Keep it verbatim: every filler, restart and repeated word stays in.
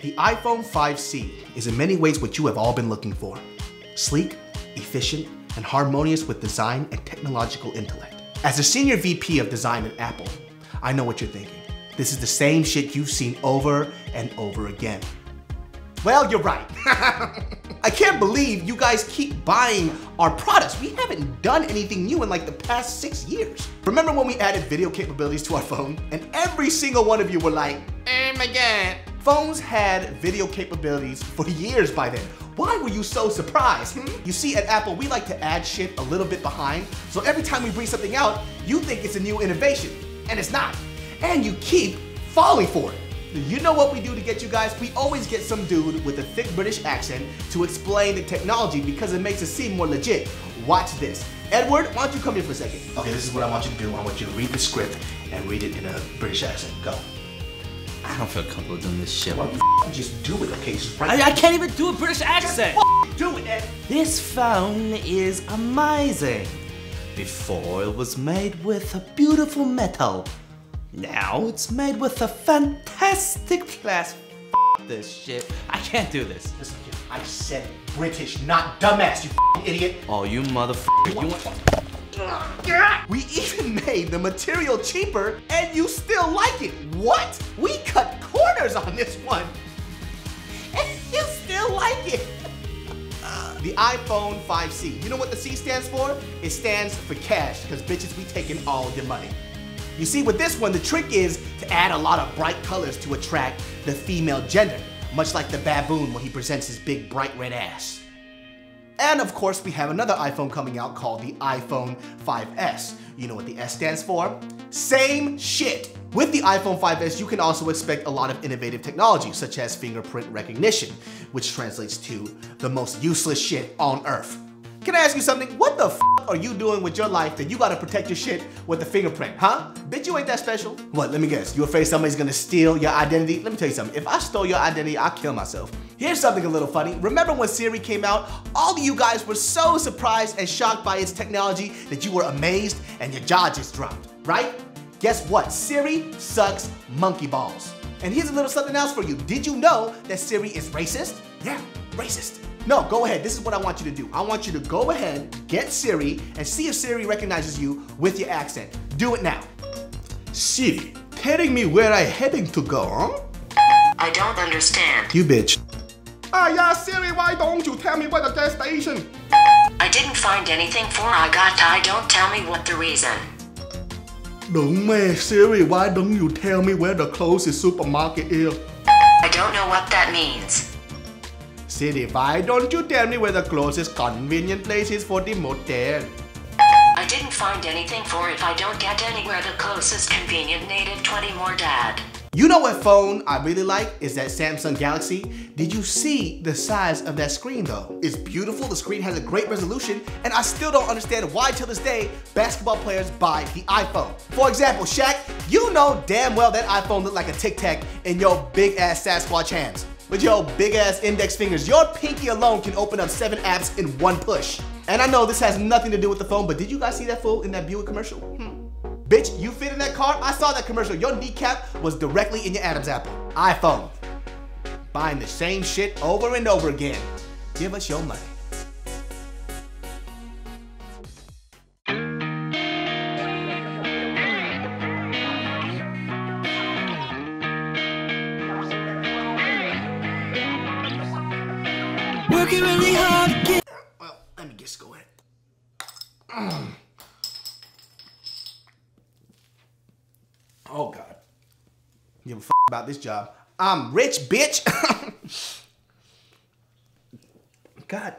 The iPhone five C is in many ways what you have all been looking for. Sleek, efficient, and harmonious with design and technological intellect. As a senior V P of design at Apple, I know what you're thinking. This is the same shit you've seen over and over again. Well, you're right. I can't believe you guys keep buying our products. We haven't done anything new in like the past six years. Remember when we added video capabilities to our phone? And every single one of you were like, oh my God. Phones had video capabilities for years by then. Why were you so surprised? Hmm? You see, at Apple, we like to add shit a little bit behind. So every time we bring something out, you think it's a new innovation, and it's not. And you keep falling for it. You know what we do to get you guys? We always get some dude with a thick British accent to explain the technology because it makes it seem more legit. Watch this. Edward, why don't you come here for a second? Okay, this is what I want you to do. I want you to read the script and read it in a British accent. Go. I don't feel comfortable doing this shit. Well, just do it, okay? Just write I, I can't even do a British accent! Just do it, Ed! This phone is amazing. Before, it was made with a beautiful metal. Now it's made with a fantastic plastic. F this shit. I can't do this. Listen, I said British, not dumbass, you f***ing idiot. Oh, you motherfucker. You want... We even made the material cheaper and you still like it. What? We cut corners on this one. And you still like it. The iPhone five C. You know what the C stands for? It stands for cash, because bitches, we taking all of your money. You see, with this one, the trick is to add a lot of bright colors to attract the female gender, much like the baboon when he presents his big bright red ass. And of course, we have another iPhone coming out called the iPhone five S. You know what the S stands for? Same shit. With the iPhone five S, you can also expect a lot of innovative technology, such as fingerprint recognition, which translates to the most useless shit on earth. Can I ask you something? What the f are you doing with your life that you gotta protect your shit with a fingerprint, huh? Bitch, you ain't that special. What, let me guess, you afraid somebody's gonna steal your identity? Let me tell you something, if I stole your identity, I'd kill myself. Here's something a little funny. Remember when Siri came out? All of you guys were so surprised and shocked by its technology that you were amazed and your jaw just dropped, right? Guess what, Siri sucks monkey balls. And here's a little something else for you. Did you know that Siri is racist? Yeah, racist. No, go ahead, this is what I want you to do. I want you to go ahead, get Siri, and see if Siri recognizes you with your accent. Do it now. Siri, telling me where I heading to go, huh? I don't understand. You bitch. Ah, yeah, Siri, why don't you tell me where the gas station? I didn't find anything for I got I don't tell me what the reason. Don't me, Siri, why don't you tell me where the closest supermarket is? I don't know what that means. Siri, why don't you tell me where the closest convenient place is for the motel? I didn't find anything for if I don't get anywhere the closest convenient native twenty more dad. You know what phone I really like is that Samsung Galaxy. Did you see the size of that screen though? It's beautiful, the screen has a great resolution, and I still don't understand why till this day basketball players buy the iPhone. For example, Shaq, you know damn well that iPhone looked like a Tic Tac in your big ass Sasquatch hands. With your big ass index fingers, your pinky alone can open up seven apps in one push. And I know this has nothing to do with the phone, but did you guys see that fool in that Buick commercial? Hmm. Bitch, you fit in that car? I saw that commercial. Your kneecap was directly in your Adam's apple. iPhone. Buying the same shit over and over again. Give us your money. Working really hard to get. Well, let me just go ahead. Oh God. You give a f about this job. I'm rich, bitch. God.